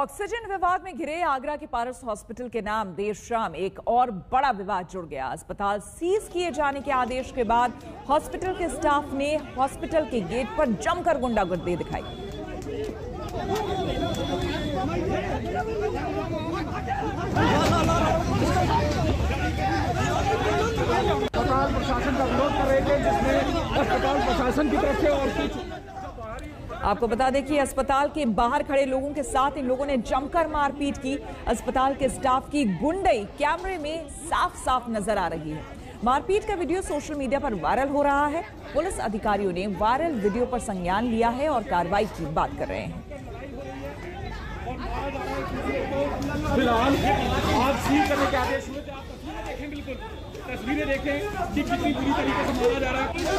Oxygen विवाद में घिरे आगरा के पारस हॉस्पिटल के नाम देर शाम एक और बड़ा विवाद जुड़ गया। अस्पताल सीज किए जाने के आदेश के बाद हॉस्पिटल के स्टाफ ने हॉस्पिटल के गेट पर जमकर गुंडागर्दी दिखाई। अस्पताल प्रशासन का विरोध कर रहे थे, जिसमें अस्पताल प्रशासन की तरफ से और आपको बता दें कि अस्पताल के बाहर खड़े लोगों के साथ इन लोगों ने जमकर मारपीट की। अस्पताल के स्टाफ की गुंडई कैमरे में साफ साफ नजर आ रही है। मारपीट का वीडियो सोशल मीडिया पर वायरल हो रहा है। पुलिस अधिकारियों ने वायरल वीडियो पर संज्ञान लिया है और कार्रवाई की बात कर रहे हैं। फिलहाल आज सील करने के आदेश हुए थे। आप तस्वीरें देखें, बिल्कुल तस्वीरें देखें कि कितनी बुरी तरीके से मारा जा रहा है।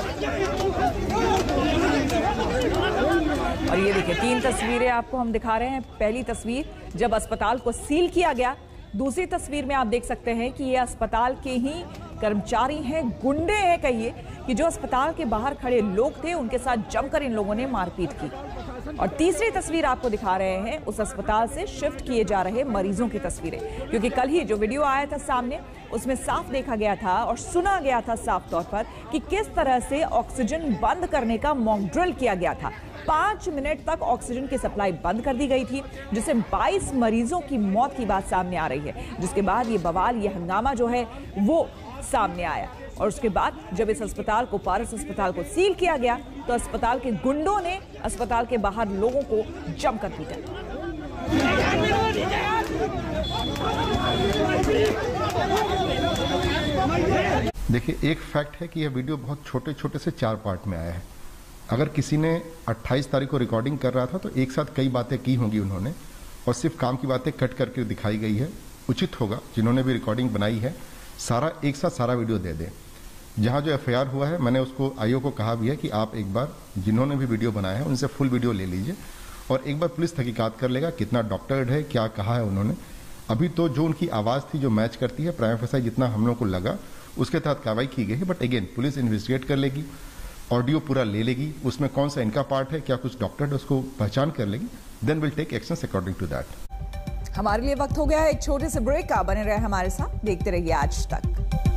और ये देखिए, तीन तस्वीरें आपको हम दिखा रहे हैं। पहली तस्वीर जब अस्पताल को सील किया गया, दूसरी तस्वीर में आप देख सकते हैं कि ये अस्पताल के ही कर्मचारी हैं, गुंडे हैं कहिए, कि जो अस्पताल के बाहर खड़े लोग थे उनके साथ जमकर इन लोगों ने मारपीट की। और तीसरी तस्वीर आपको दिखा रहे हैं उस अस्पताल से शिफ्ट किए जा रहे मरीजों की तस्वीरें, क्योंकि कल ही जो वीडियो आया था सामने, उसमें साफ देखा गया था और सुना गया था साफ तौर पर कि किस तरह से ऑक्सीजन बंद करने का मॉक ड्रिल किया गया था। 5 मिनट तक ऑक्सीजन की सप्लाई बंद कर दी गई थी, जिससे 22 मरीजों की मौत की बात सामने आ रही है। जिसके बाद ये बवाल, ये हंगामा जो है वो सामने आया। और उसके बाद जब इस अस्पताल को, पारस अस्पताल को सील किया गया, तो अस्पताल के गुंडों ने अस्पताल के बाहर लोगों को जमकर पीटा। देखिए, एक फैक्ट है कि यह वीडियो बहुत छोटे छोटे से 4 पार्ट में आया है। अगर किसी ने 28 तारीख को रिकॉर्डिंग कर रहा था तो एक साथ कई बातें की होंगी उन्होंने, और सिर्फ काम की बातें कट करके दिखाई गई है। उचित होगा जिन्होंने भी रिकॉर्डिंग बनाई है सारा एक साथ सारा वीडियो दे दें। जहाँ जो एफआईआर हुआ है, मैंने उसको आईओ को कहा भी है कि आप एक बार जिन्होंने भी वीडियो बनाया है उनसे फुल वीडियो ले लीजिए, और एक बार पुलिस तहकीकात कर लेगा कितना डॉक्टर्ड है, क्या कहा है उन्होंने। अभी तो जो उनकी आवाज़ थी जो मैच करती है प्राइम फैसा जितना हम लोग को लगा, उसके तहत कार्रवाई की गई है। बट अगेन पुलिस इन्वेस्टिगेट कर लेगी, ऑडियो पूरा ले लेगी, उसमें कौन सा इनका पार्ट है, क्या कुछ डॉक्टर्ड, उसको पहचान कर लेगी। Then will take actions according to that. हमारे लिए वक्त हो गया है एक छोटे से ब्रेक का। बने रहे हमारे साथ, देखते रहिए आज तक।